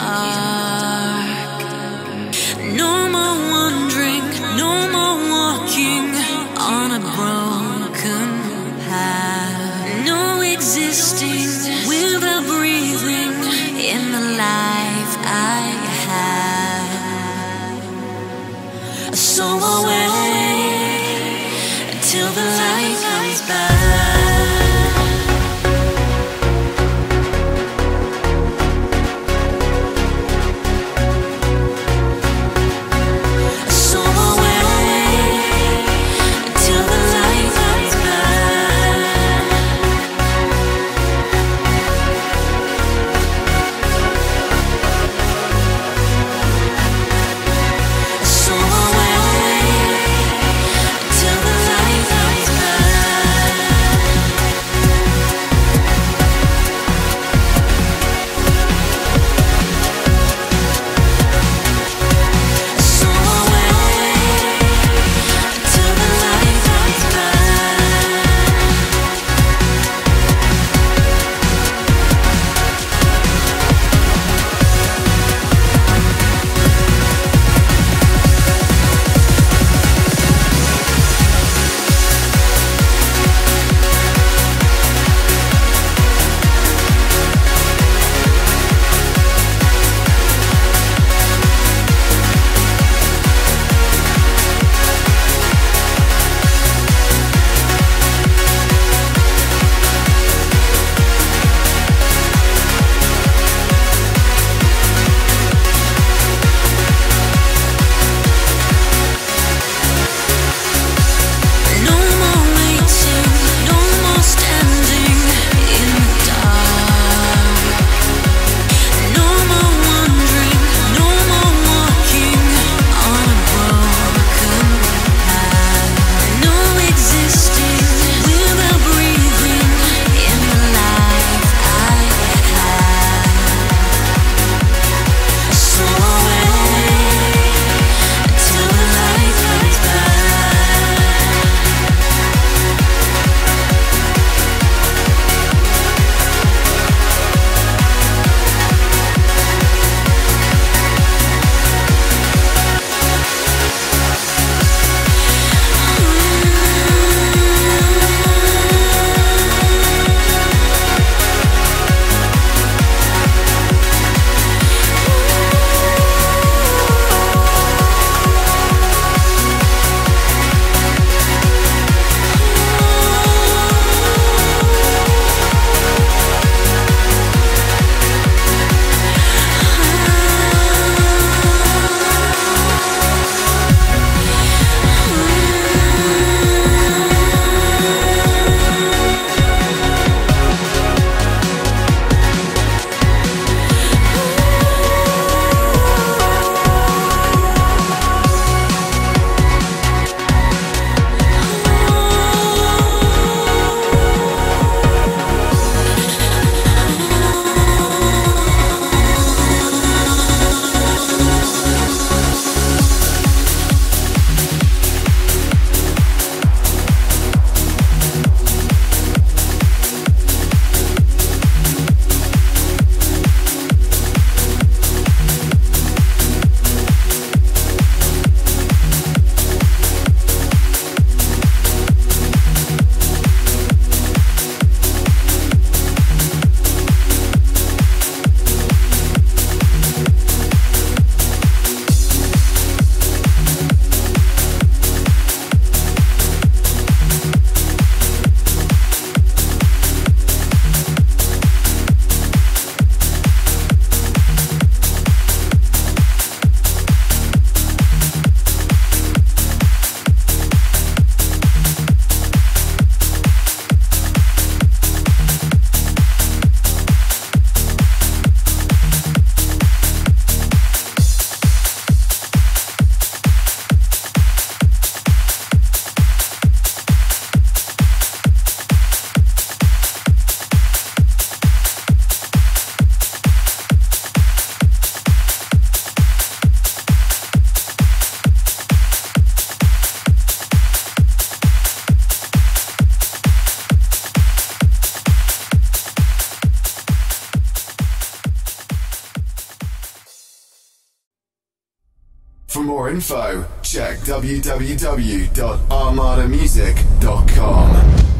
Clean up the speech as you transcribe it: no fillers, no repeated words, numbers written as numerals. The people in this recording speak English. dark. No more wandering, no more walking on a broken path. No existing without breathing in the life I have. So I'll wait till the light comes back. For more info, check www.armadamusic.com.